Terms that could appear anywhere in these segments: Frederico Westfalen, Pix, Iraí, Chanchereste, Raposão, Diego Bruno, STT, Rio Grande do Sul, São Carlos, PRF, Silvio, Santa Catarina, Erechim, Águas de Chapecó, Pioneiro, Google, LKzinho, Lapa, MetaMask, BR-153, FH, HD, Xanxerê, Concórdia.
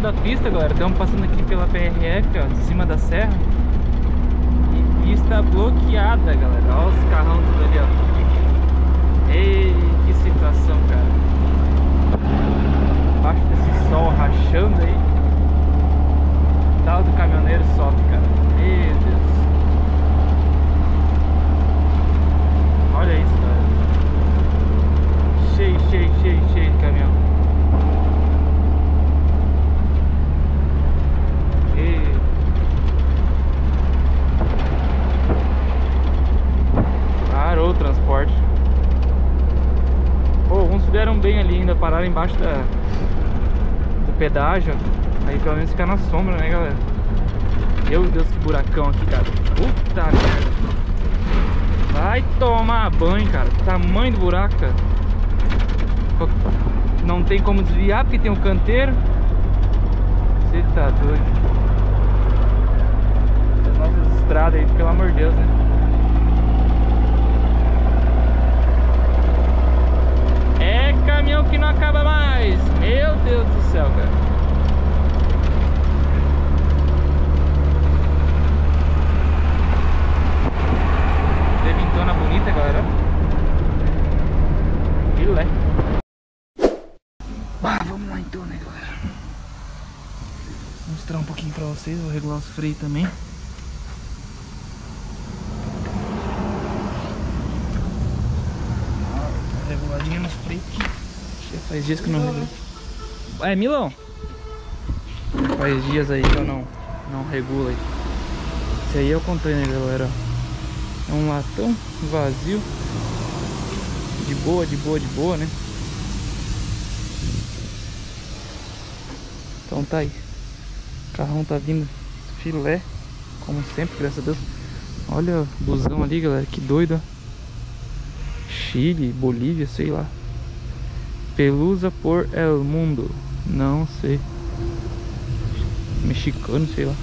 lado da pista, galera. Estamos passando aqui pela PRF, ó, de cima da serra. E pista bloqueada, galera. Olha os carrão tudo ali, ó. Ei, que situação, cara. Embaixo desse sol rachando aí. O tal do caminhoneiro sofre, cara. Meu Deus. Olha isso, galera. Cheio de caminhão. Parou o transporte. Pô, alguns se deram bem ali ainda, pararam embaixo do pedágio. Aí pelo menos ficar na sombra, né, galera? Meu Deus, que buracão aqui, cara. Puta merda. Vai tomar banho, cara. Tamanho do buraco, cara. Não tem como desviar porque tem um canteiro. Você tá doido. As nossas estradas aí, pelo amor de Deus, né? É caminhão que não acaba mais. Meu Deus do céu, cara. Zona bonita, galera. Filé. Bah, vamos lá então, né, galera? Vou mostrar um pouquinho pra vocês. Vou regular os freios também. Reguladinha nos freios aqui. Faz dias que eu não regulo. É, Milão? Faz dias aí que eu não regulo aí. Esse aí é o container, galera. É um latão vazio. De boa, né? Então tá aí. O carrão tá vindo filé, como sempre, graças a Deus. Olha o busão ali, galera. Que doido, ó. Chile, Bolívia, sei lá. Pelusa por el mundo. Não sei. Mexicano, sei lá.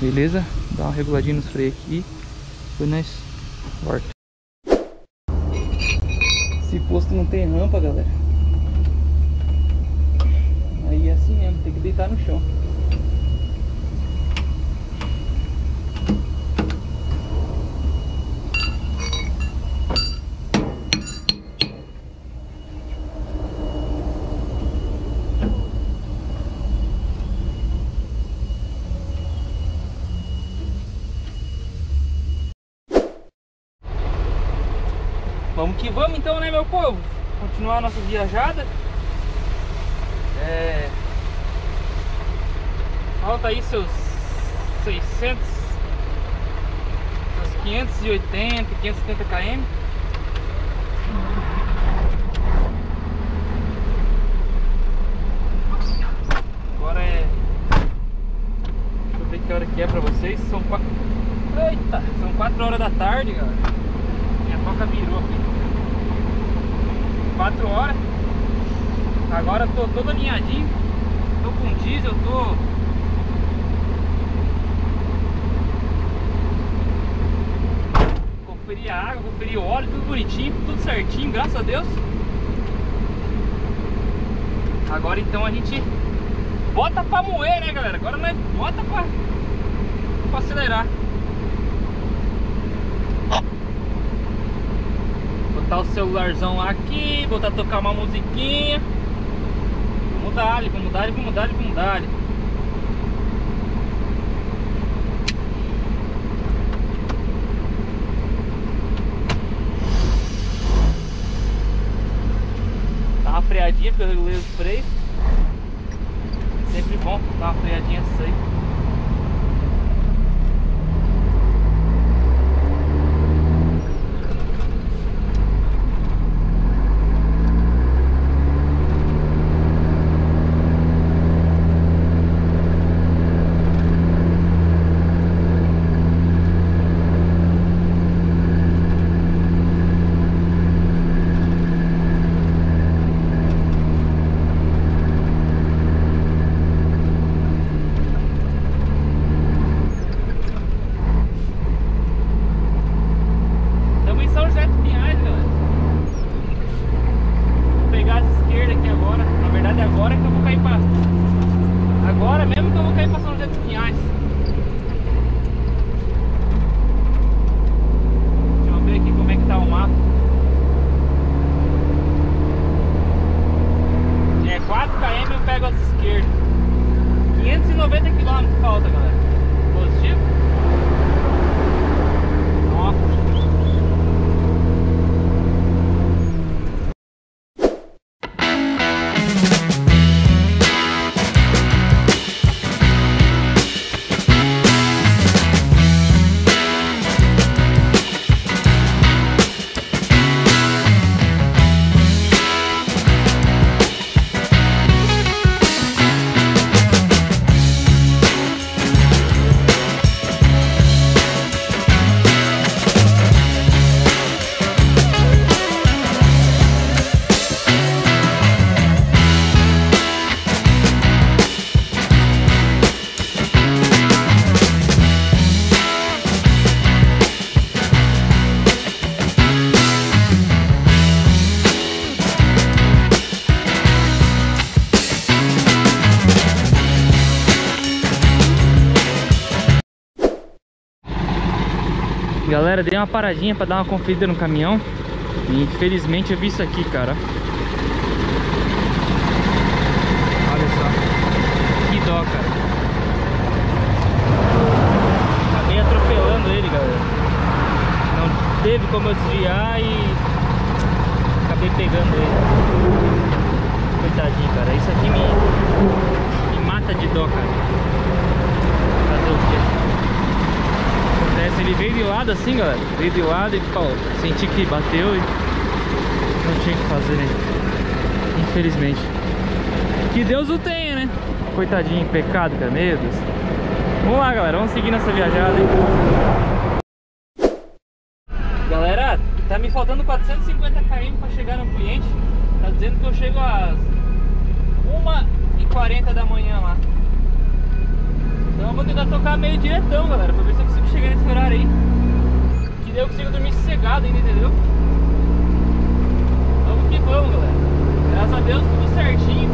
Beleza? Dá uma reguladinha nos freios aqui. Foi nós, volta. Esse posto não tem rampa, galera. Aí é assim mesmo, tem que deitar no chão. Vamos que vamos então, né, meu povo? Continuar a nossa viajada. Falta aí seus 600, seus 580, 570 km. Agora é... Deixa eu ver que hora que é pra vocês. São 4... Eita! São 4 horas da tarde, galera. Minha toca virou aqui. 4 horas. Agora tô todo alinhadinho. Tô com diesel, tô. Conferi a água, conferi o óleo, tudo bonitinho, tudo certinho, graças a Deus. Agora então a gente bota pra moer, né, galera? Agora nós bota pra acelerar. Botar o celularzão aqui, botar tocar uma musiquinha. Vamos dar ali. Dá uma freadinha, porque eu regulei os freios. Sempre bom dar uma freadinha assim. Galera, dei uma paradinha pra dar uma conferida no caminhão. E infelizmente eu vi isso aqui, cara. Olha só. Que dó, cara. Acabei atropelando ele, galera. Não teve como eu desviar e acabei pegando ele. Coitadinho, cara. Isso aqui me mata de dó, cara. Fazer o quê? Ele veio de lado assim, galera. Veio de lado e pau, senti que bateu e não tinha o que fazer, né? Infelizmente. Que Deus o tenha, né? Coitadinho, pecado, cara. Meu Deus. Vamos lá, galera. Vamos seguir nessa viajada, hein? Galera, tá me faltando 450 km pra chegar no cliente. Tá dizendo que eu chego às 1h40 da manhã lá. Então eu vou tentar tocar meio diretão, galera, pra ver se eu consigo chegar nesse horário aí. Que daí eu consigo dormir sossegado ainda, entendeu? Vamos que vamos, galera. Graças a Deus, tudo certinho.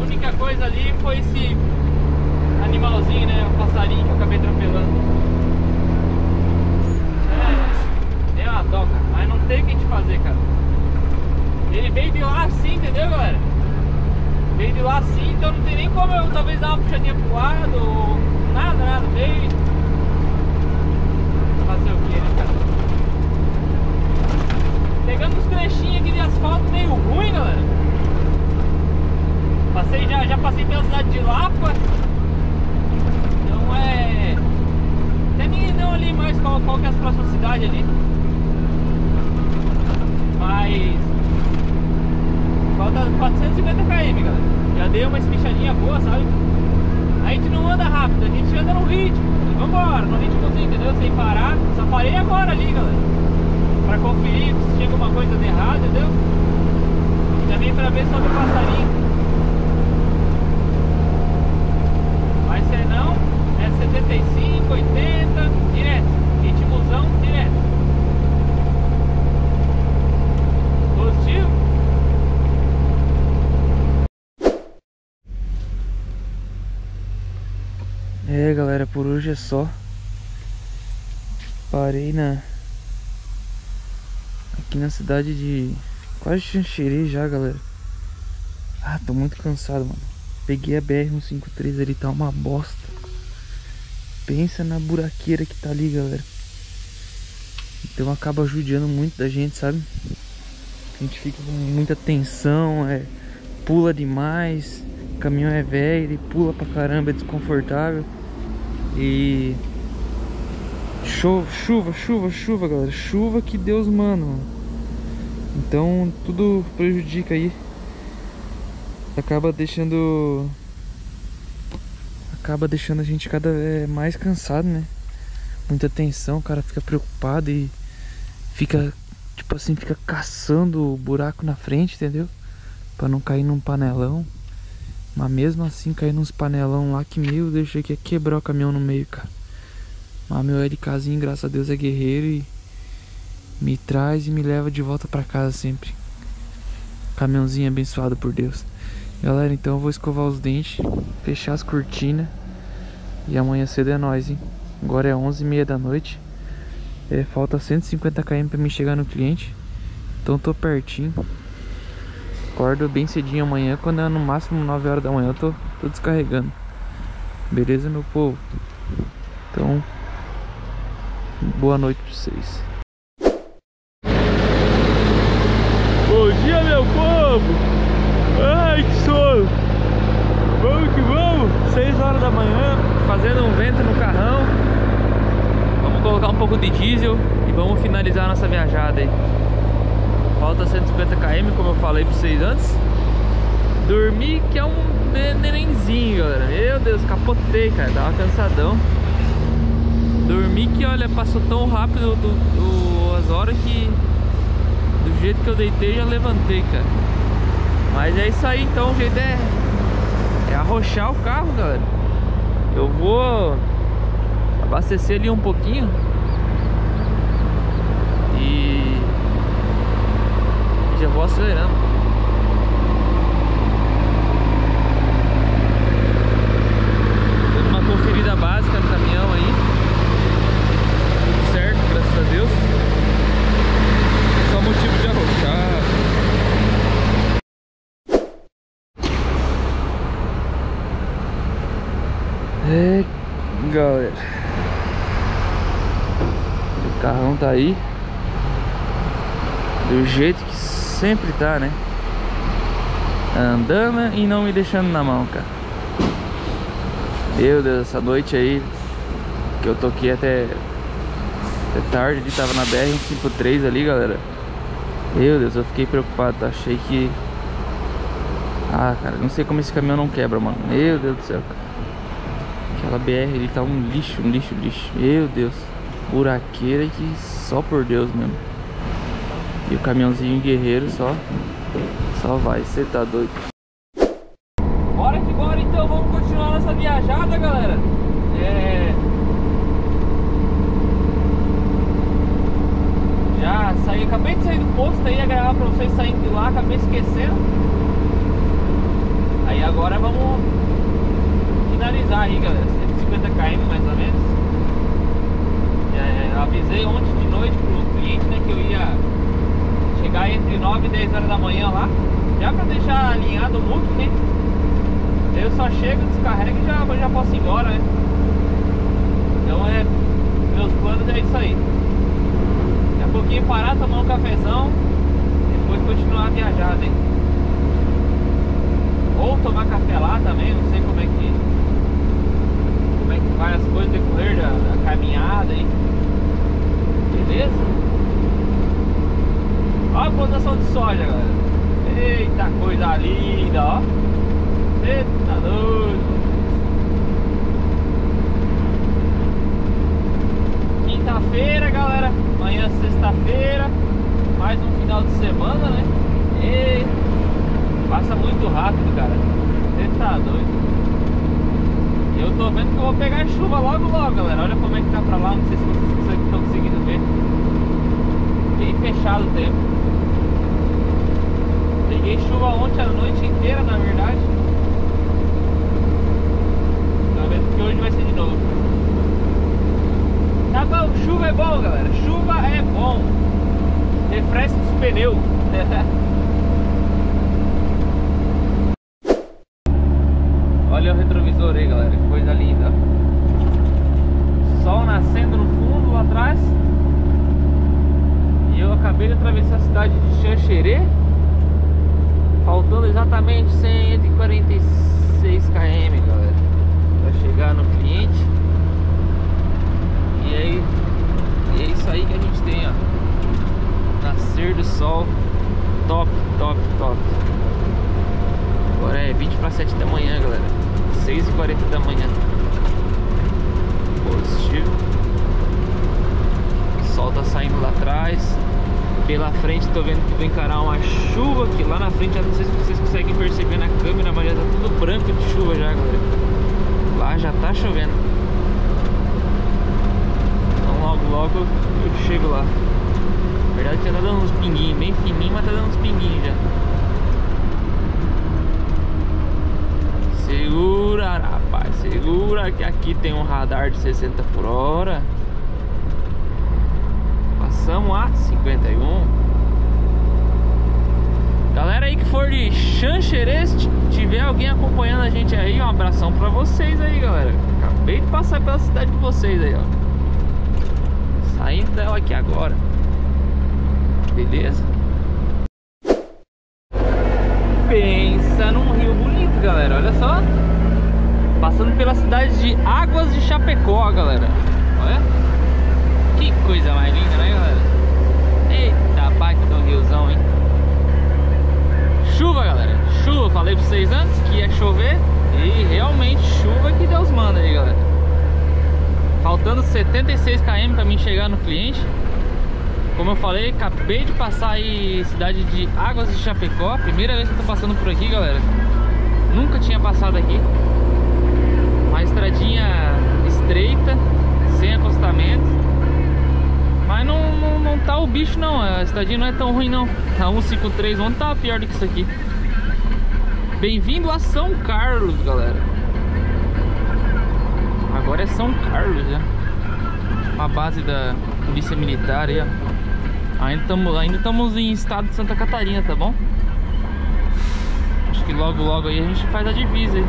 A única coisa ali foi esse animalzinho, né? O passarinho que eu acabei atropelando. É, deu uma toca, mas não tem o que a gente fazer, cara. Ele veio de lá assim, entendeu, galera? Veio de lá assim, então não tem nem como eu talvez dar uma puxadinha pro lado ou nada, veio. Fazer o que, né, cara? Pegando uns trechinhos aqui de asfalto meio ruim, galera. Passei, já passei pela cidade de Lapa. Então é... até nem não ali mais qual que é as próximas cidades ali. Mas... falta 450 km, galera. Já deu uma espichadinha boa, sabe? A gente não anda rápido, a gente anda no ritmo. E vambora, no ritmozinho, entendeu? Sem parar. Só parei agora ali, galera, pra conferir se chega uma coisa de errado, entendeu? E também pra ver sobre o passarinho. Mas se não, é 75, 80, direto. Ritmozão, direto. Positivo? É, galera, por hoje é só. Parei aqui na cidade de quase Xanxerê já, galera. Ah, tô muito cansado, mano. Peguei a BR-153 ali, tá uma bosta. Pensa na buraqueira que tá ali, galera. Então acaba judiando muito da gente, sabe? A gente fica com muita tensão, pula demais. O caminhão é velho, ele pula pra caramba, é desconfortável. E chuva, galera. Chuva que Deus manda, mano. Então tudo prejudica aí. Acaba deixando a gente cada vez mais cansado, né? Muita tensão, o cara fica preocupado e fica, tipo assim, fica caçando o buraco na frente, entendeu? Pra não cair num panelão. Mas mesmo assim caí nos panelão lá que, meu, deixei que ia quebrar o caminhão no meio, cara. Mas meu LKzinho, graças a Deus, é guerreiro e me traz e me leva de volta pra casa sempre. Caminhãozinho abençoado por Deus. Galera, então eu vou escovar os dentes, fechar as cortinas e amanhã cedo é nóis, hein? Agora é 11h30 da noite. Falta 150 km pra mim chegar no cliente. Então tô pertinho. Acordo bem cedinho amanhã, quando é no máximo 9 horas da manhã eu tô descarregando. Beleza, meu povo? Então, boa noite pra vocês. Bom dia, meu povo! Ai, que sono! Vamos que vamos! 6 horas da manhã, fazendo um vento no carrão. Vamos colocar um pouco de diesel e vamos finalizar a nossa viajada aí. Falta 150 km, como eu falei pra vocês antes. Dormi que é um nenenzinho, galera. Meu Deus, capotei, cara. Tava cansadão. Dormi que, olha, passou tão rápido as horas que... do jeito que eu deitei, já levantei, cara. Mas é isso aí, então. O jeito é arrochar o carro, galera. Eu vou abastecer ali um pouquinho. Eu vou acelerando. Dando uma conferida básica no caminhão aí. galera. O carrão tá aí do jeito que sempre tá, né? Andando e não me deixando na mão, cara. Meu Deus, essa noite aí que eu toquei até tarde, ele tava na BR-153 ali, galera. Meu Deus, eu fiquei preocupado, tá? Achei que... Ah, cara, não sei como esse caminhão não quebra, mano. Meu Deus do céu, cara. Aquela BR ali tá um lixo, um lixo, um lixo. Meu Deus. Buraqueira que só por Deus mesmo. E o caminhãozinho guerreiro só vai, você tá doido. Bora que bora, então. Vamos continuar nossa viajada, galera. Já saí, acabei de sair do posto aí, ia gravar pra vocês saindo de lá, acabei esquecendo. Aí agora vamos finalizar aí, galera, 150 km mais ou menos. Avisei ontem de noite pro cliente, né, que eu ia chegar entre 9 e 10 horas da manhã lá, já pra deixar alinhado o muque, né? Eu só chego, descarrego e já posso ir embora, né? Então meus planos é isso aí. Um pouquinho parar, tomar um cafezão, depois continuar a viajada, hein? Ou tomar café lá também, não sei como é que vai as coisas decorrer da caminhada aí. Beleza? Olha a plantação de soja, galera. Eita coisa linda, ó. Você tá doido. Quinta-feira, galera. Amanhã, sexta-feira, mais um final de semana, né? E passa muito rápido, cara. Você tá doido. Eu tô vendo que eu vou pegar chuva logo, galera. Olha como é que tá pra lá. Não sei se vocês estão conseguindo ver. Bem fechado o tempo. Peguei chuva ontem a noite inteira, na verdade. Tô vendo que hoje vai ser de novo. Tá bom, chuva é bom, galera. Chuva é bom. Refresca os pneus. Olha o retrovisor aí, galera. Que coisa linda. Sol nascendo no fundo, lá atrás. E eu acabei de atravessar a cidade de Xanxerê, faltando exatamente 146 km, galera, pra chegar no cliente. E é isso aí que a gente tem, ó. Nascer do sol. Top, top, top. Agora é 20 para 7 da manhã, galera. 6h40 da manhã. Positivo. O sol tá saindo lá atrás. Pela frente tô vendo que vou encarar uma chuva aqui. Lá na frente, já não sei se vocês conseguem perceber na câmera, mas já tá tudo branco de chuva já, galera. Lá já tá chovendo. Logo eu chego lá. Na verdade já tá dando uns pinguinhos, bem fininho, mas tá dando uns pinguinhos já. Segura, rapaz, segura, que aqui tem um radar de 60 por hora. Passamos a 51. Galera aí que for de Chanchereste, tiver alguém acompanhando a gente aí, um abração pra vocês aí, galera. Acabei de passar pela cidade de vocês aí, ó. Saindo dela aqui agora. Beleza? Pensa num rio bonito, galera. Olha só. Passando pela cidade de Águas de Chapecó, galera. Olha. Que coisa mais linda, né, galera? Eita, baita do riozão, hein? Chuva, galera. Chuva. Falei pra vocês antes que ia chover. E realmente chuva que Deus manda aí, galera. Faltando 76 km para mim chegar no cliente. Como eu falei, acabei de passar aí cidade de Águas de Chapecó. Primeira vez que eu tô passando por aqui, galera. Nunca tinha passado aqui. Uma estradinha estreita, sem acostamento. Mas não tá o bicho não, a estradinha não é tão ruim não. A 153 ontem tá pior do que isso aqui. Bem-vindo a São Carlos, galera. Agora é São Carlos, né? A base da polícia militar aí, ó. Ainda estamos em estado de Santa Catarina, tá bom? Acho que logo aí a gente faz a divisa aí.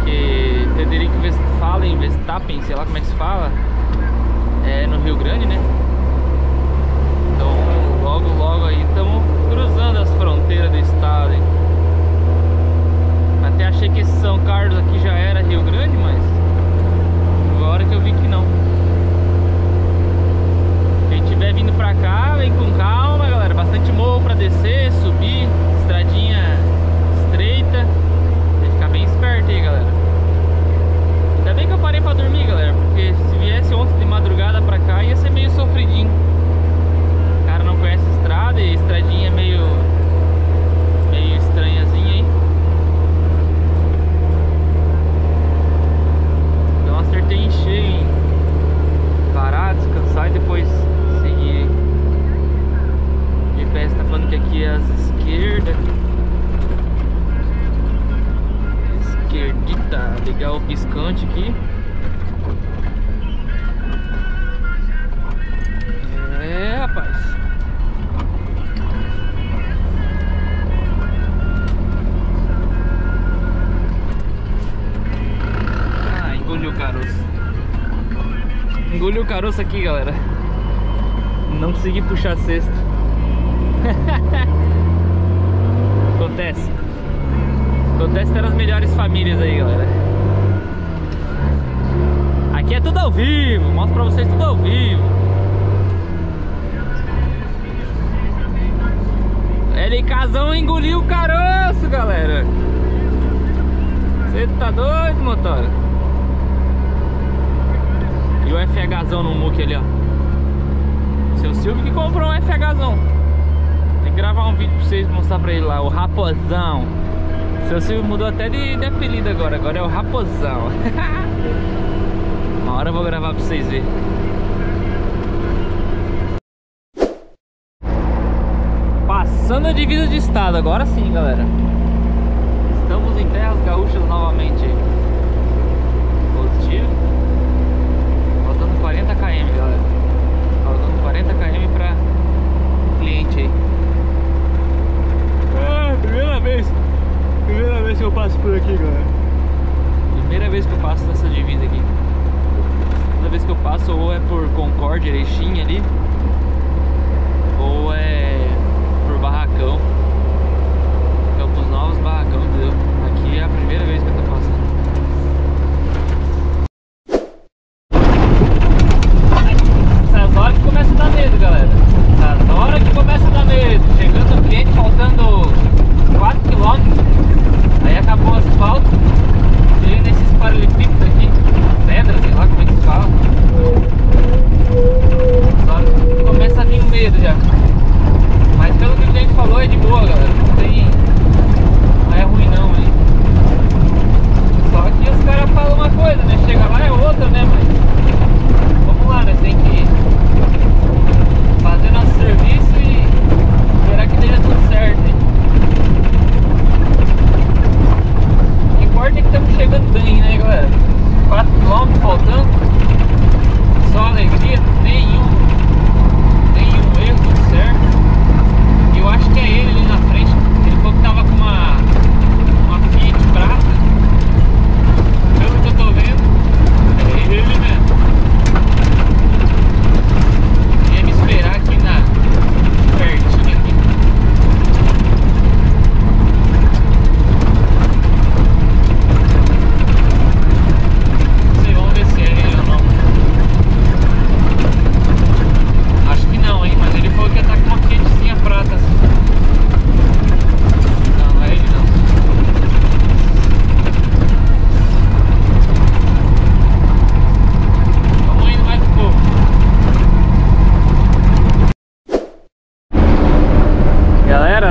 porque Frederico Westfalen, sei lá como é que se fala, é no Rio Grande, né? Então logo logo aí estamos cruzando as fronteiras do estado, hein? Até achei que esse São Carlos aqui já era Rio Grande, mas agora que eu vi que não. Quem estiver vindo pra cá, vem com calma, galera. Bastante morro pra descer, subir, estradinha estreita. Tem que ficar bem esperto aí, galera. Ainda bem que eu parei pra dormir, galera, porque se viesse ontem de madrugada pra cá ia ser meio sofridinho. O cara não conhece a estrada e a estradinha é meio estranhazinha, hein? Então acertei em cheio, hein? Parar, descansar e depois seguir. O GPS tá falando que aqui é às esquerdas. Esquerdita, ligar o piscante aqui. É, rapaz. Ah, engoliu o caroço. Engoliu o caroço aqui, galera. Não consegui puxar a cesta. Acontece. Acontece ter as melhores famílias aí, galera. Aqui é tudo ao vivo. Mostro pra vocês tudo ao vivo. LKzão engoliu o caroço, galera. Você tá doido, motora? E o FHzão no muque ali, ó. Seu Silvio que comprou um FHzão. Tem que gravar um vídeo pra vocês, mostrar pra ele lá. O Raposão. Seu Silvio mudou até de apelido agora. Agora é o Raposão. Uma hora eu vou gravar pra vocês verem. Passando a divisa de estado. Agora sim, galera. Estamos em terras gaúchas novamente. Positivo. 40 km, galera. Faltando 40 km pra cliente aí. Ah, primeira vez que eu passo por aqui, galera. Primeira vez que eu passo nessa divisa aqui. Toda vez que eu passo ou é por Concórdia, Erechim ali, ou é por Barracão, Campos Novos, Barracão, entendeu? Aqui é a primeira vez que eu tô passando.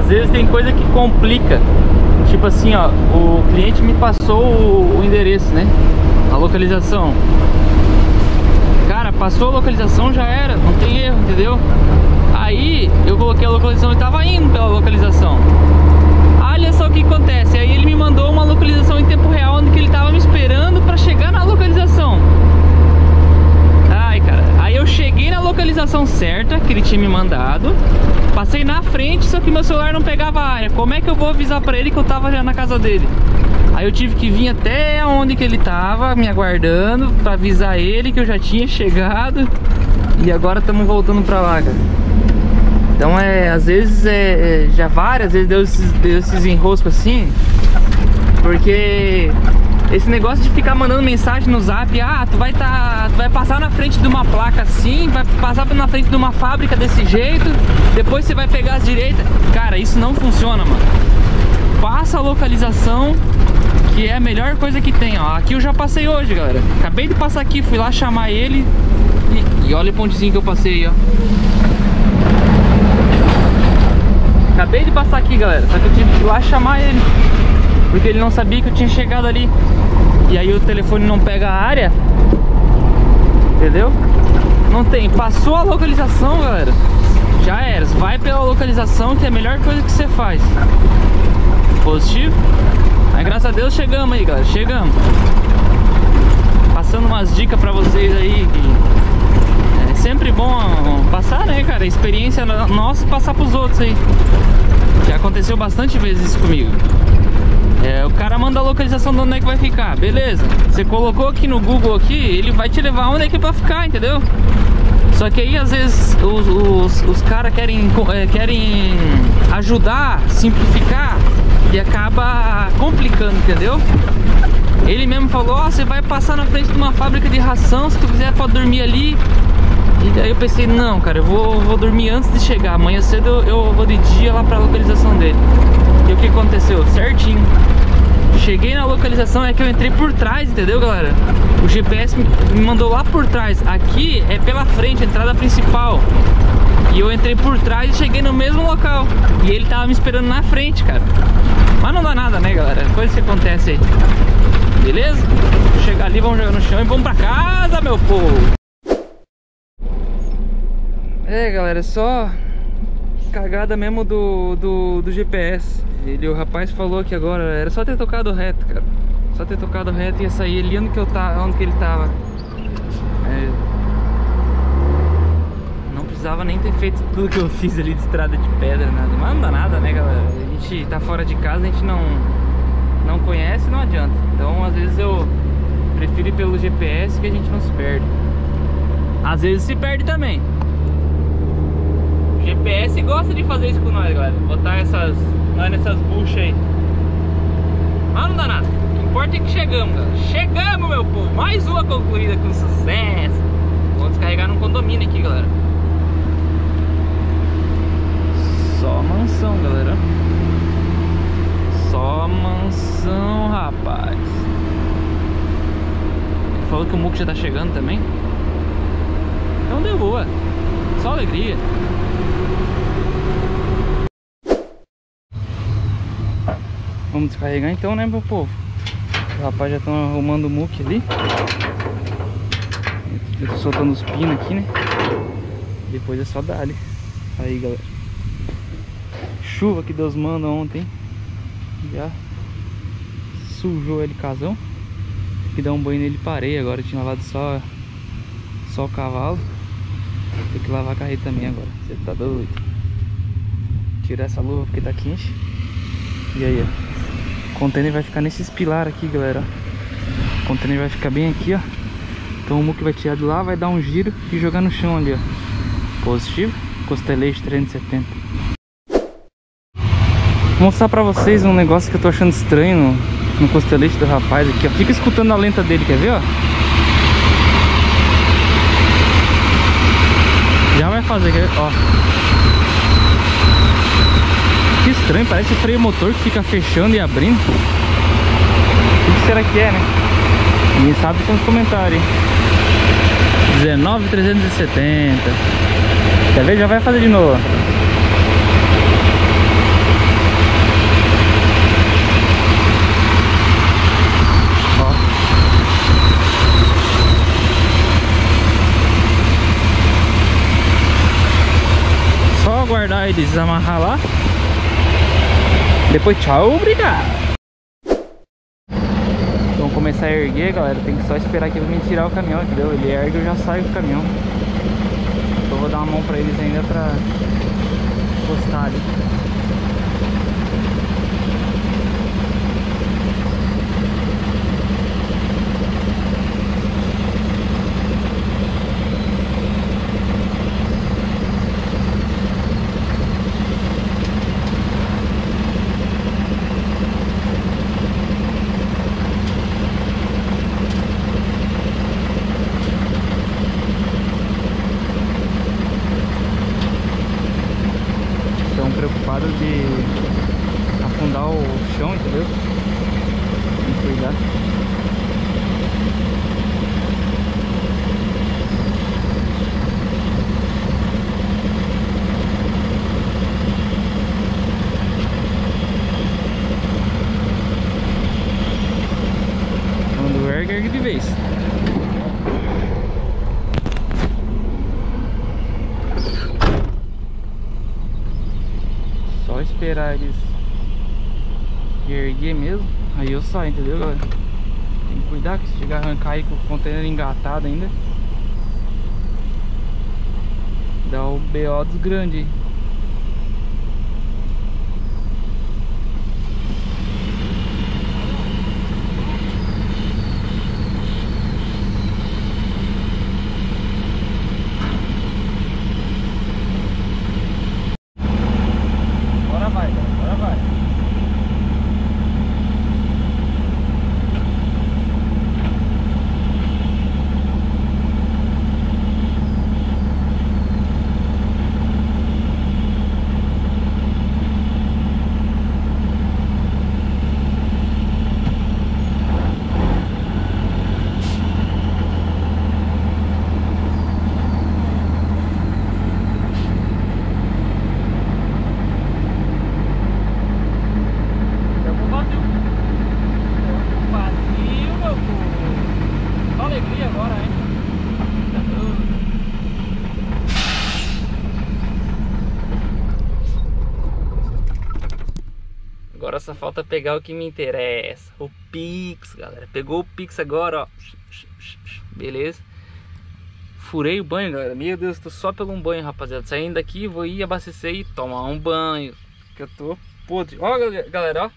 Às vezes tem coisa que complica. Tipo assim, ó, o cliente me passou o endereço, né? A localização. Cara, passou a localização, já era, não tem erro, entendeu? Aí eu coloquei a localização e tava indo pela localização. Olha só o que acontece. Aí ele me mandou uma localização em tempo real, onde que ele tava me esperando pra chegar na localização. Ai, cara. Aí eu cheguei na localização certa que ele tinha me mandado. Passei na frente, só que meu celular não pegava a área. Como é que eu vou avisar pra ele que eu tava já na casa dele? Aí eu tive que vir até onde que ele tava me aguardando pra avisar ele que eu já tinha chegado. E agora estamos voltando pra lá, cara. Então é, às vezes já várias vezes deu esses enroscos assim. Porque esse negócio de ficar mandando mensagem no zap, ah, tu vai passar na frente de uma placa assim, vai passar na frente de uma fábrica desse jeito, depois você vai pegar as direitas. Cara, isso não funciona, mano. Passa a localização, que é a melhor coisa que tem, ó. Aqui eu já passei hoje, galera. Acabei de passar aqui, fui lá chamar ele e olha o pontezinho que eu passei, ó. Acabei de passar aqui, galera, só que eu tive que ir lá chamar ele, porque ele não sabia que eu tinha chegado ali. E aí o telefone não pega a área, entendeu? Não tem, passou a localização, galera, já era. Vai pela localização, que é a melhor coisa que você faz. Positivo? Mas graças a Deus chegamos aí, galera, chegamos. Passando umas dicas pra vocês aí, que é sempre bom passar, né, cara? A experiência nossa, passar pros outros aí. Já aconteceu bastante vezes isso comigo. É, o cara manda a localização de onde é que vai ficar, beleza. Você colocou aqui no Google aqui, ele vai te levar onde é que é pra ficar, entendeu? Só que aí às vezes os caras querem ajudar, simplificar, e acaba complicando, entendeu? Ele mesmo falou, ó, você vai passar na frente de uma fábrica de ração, se tu quiser pode dormir ali. E daí eu pensei, não, cara, eu vou dormir antes de chegar. Amanhã cedo eu vou de dia lá pra localização dele. E o que aconteceu? Certinho. Cheguei na localização, é que eu entrei por trás, entendeu, galera? O GPS me mandou lá por trás. Aqui é pela frente, a entrada principal. E eu entrei por trás e cheguei no mesmo local. E ele tava me esperando na frente, cara. Mas não dá nada, né, galera? Coisa que acontece aí. Beleza? Vou chegar ali, vamos jogar no chão e vamos pra casa, meu povo. É, galera, só cagada mesmo do GPS. O rapaz falou que agora era só ter tocado reto, cara. Só ter tocado reto e ia sair ali onde que ele tava. É, não precisava nem ter feito tudo que eu fiz ali de estrada de pedra, nada. Mas não dá nada, né, galera? A gente tá fora de casa, a gente não conhece, não adianta. Então, às vezes eu prefiro ir pelo GPS, que a gente não se perde. Às vezes se perde também. GPS gosta de fazer isso com nós, galera. Botar nós nessas buchas aí. Mas não dá nada. O que importa é que chegamos, galera. Chegamos, meu povo. Mais uma concluída com sucesso. Vou descarregar num condomínio aqui, galera. Só mansão, galera. Só mansão, rapaz. Ele falou que o Muco já tá chegando também. Então deu boa. Só alegria. Vamos descarregar então, né, meu povo? O rapaz já estão arrumando o muque ali. Eu tô soltando os pinos aqui, né? Depois é só dar ali. Aí, galera. Chuva que Deus manda ontem. Já sujou ele casão. Tem que dar um banho nele, parei. Agora eu tinha lavado só o cavalo. Tem que lavar a carreta também agora. Você tá doido. Tirar essa luva porque tá quente. E aí, ó. O container vai ficar nesses pilares aqui, galera. O container vai ficar bem aqui, ó. Então o Muque vai tirar de lá, vai dar um giro e jogar no chão ali, ó. Positivo. Costelei de 370. Vou mostrar pra vocês um negócio que eu tô achando estranho no costelete do rapaz aqui, ó. Fica escutando a lenta dele, quer ver, ó? Já vai fazer, quer ver? Ó. Que estranho, parece freio motor que fica fechando e abrindo. O que será que é, né? Ninguém sabe, com os comentários, hein? 19.370. Quer ver? Já vai fazer de novo, ó. Guardar e desamarrar lá. Depois tchau, obrigado. Vamos começar a erguer, galera. Tem que só esperar que ele me tirar o caminhão, entendeu? Ele ergue, eu já saio do caminhão. Então vou dar uma mão pra eles ainda pra encostar ali. esperar eles erguer mesmo, aí eu saio, entendeu, galera? Tem que cuidar que se chegar a arrancar aí com o container engatado ainda, dá o BO dos grandes. Agora só falta pegar o que me interessa, o Pix, galera. Pegou o Pix agora, ó. Beleza. Furei o banho, galera. Meu Deus, tô só pelo um banho, rapaziada. Saindo daqui, vou ir abastecer e tomar um banho, que eu tô podre. Ó, galera, ó.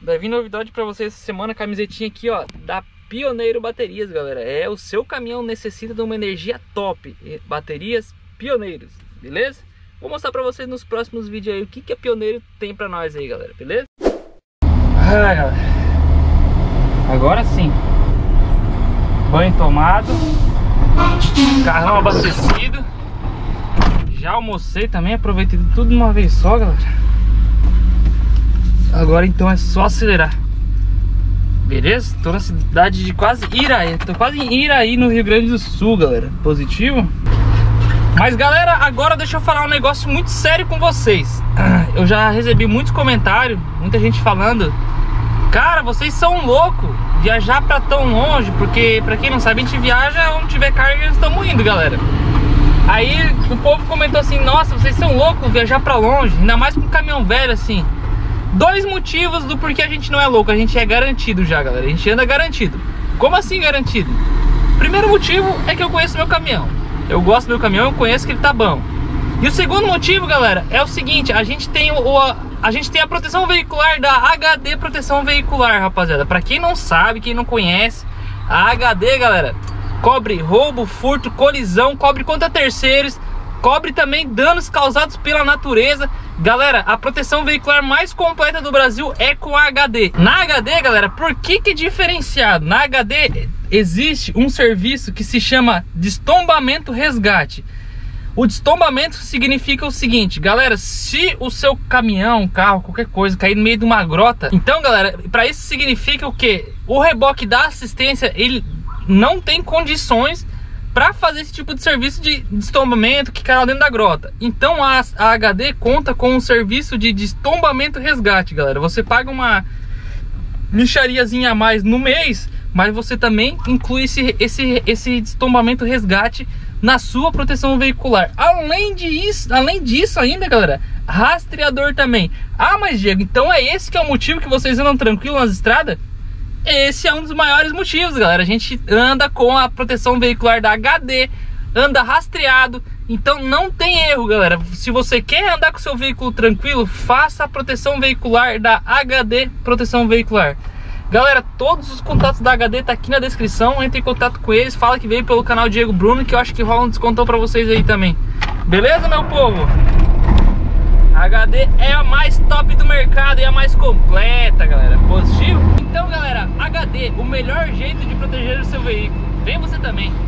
Vai vir novidade pra vocês essa semana. Camisetinha aqui, ó, da Pioneiro Baterias, galera. É, o seu caminhão necessita de uma energia top. Baterias Pioneiros, beleza? Vou mostrar pra vocês nos próximos vídeos aí o que que a Pioneiro tem pra nós aí, galera, beleza? Ah, galera. Agora sim. Banho tomado. Carrão abastecido. Já almocei também, aproveitei tudo de uma vez só, galera. Agora então é só acelerar. Beleza? Tô na cidade de quase Iraí. Tô quase em Iraí, no Rio Grande do Sul, galera. Positivo? Mas galera, agora deixa eu falar um negócio muito sério com vocês. Eu já recebi muitos comentários, muita gente falando: cara, vocês são loucos, viajar pra tão longe. Porque pra quem não sabe, a gente viaja onde tiver carga e estamos indo, galera. Aí o povo comentou assim: nossa, vocês são loucos, viajar pra longe, ainda mais com um caminhão velho assim. Dois motivos do porquê a gente não é louco. A gente é garantido já, galera, a gente anda garantido. Como assim garantido? Primeiro motivo é que eu conheço meu caminhão. Eu gosto do meu caminhão, eu conheço que ele tá bom. E o segundo motivo, galera, é o seguinte: a gente tem a proteção veicular da HD Proteção Veicular, rapaziada. Pra quem não sabe, quem não conhece, a HD, galera, cobre roubo, furto, colisão, cobre contra terceiros, cobre também danos causados pela natureza. Galera, a proteção veicular mais completa do Brasil é com a HD. Na HD, galera, por que que é diferenciado? Na HD existe um serviço que se chama destombamento resgate. O destombamento significa o seguinte, galera: se o seu caminhão, carro, qualquer coisa cair no meio de uma grota, então, galera, para isso significa o que? O reboque da assistência, ele não tem condições para fazer esse tipo de serviço de destombamento que cai lá dentro da grota. Então a HD conta com um serviço de destombamento resgate, galera. Você paga uma mixariazinha a mais no mês, mas você também inclui esse destombamento resgate na sua proteção veicular. Além disso ainda, galera, rastreador também. Ah, mas Diego, então é esse que é o motivo que vocês andam tranquilo nas estradas? Esse é um dos maiores motivos, galera. A gente anda com a proteção veicular da HD, anda rastreado, então não tem erro, galera. Se você quer andar com seu veículo tranquilo, faça a proteção veicular da HD Proteção Veicular. Galera, todos os contatos da HD tá aqui na descrição. Entre em contato com eles, fala que veio pelo canal Diego Bruno, que eu acho que rola um descontão pra vocês aí também. Beleza, meu povo? A HD é a mais top do mercado e a mais completa, galera. Positivo? Então, galera, HD, o melhor jeito de proteger o seu veículo. Vem você também.